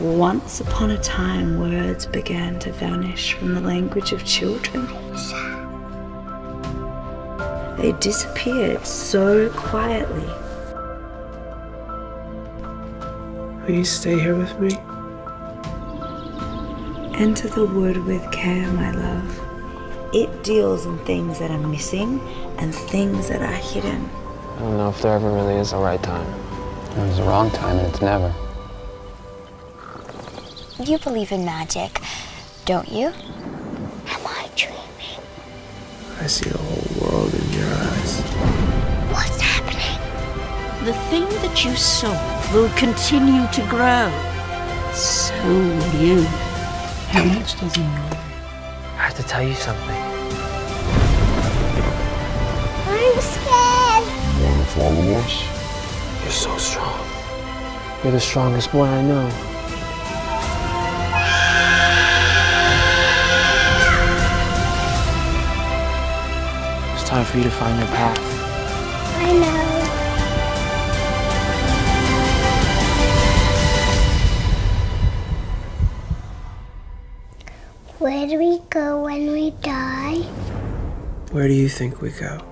Once upon a time, words began to vanish from the language of children. They disappeared so quietly. Will you stay here with me? Enter the wood with care, my love. It deals in things that are missing and things that are hidden. I don't know if there ever really is a right time. There's a wrong time, and it's never. You believe in magic, don't you? Am I dreaming? I see the whole world in your eyes. What's happening? The thing that you sow will continue to grow. So will you. How much does he know? I have to tell you something. I'm scared. You want to follow us? You're so strong. You're the strongest boy I know. It's time for you to find your path. I know. Where do we go when we die? Where do you think we go?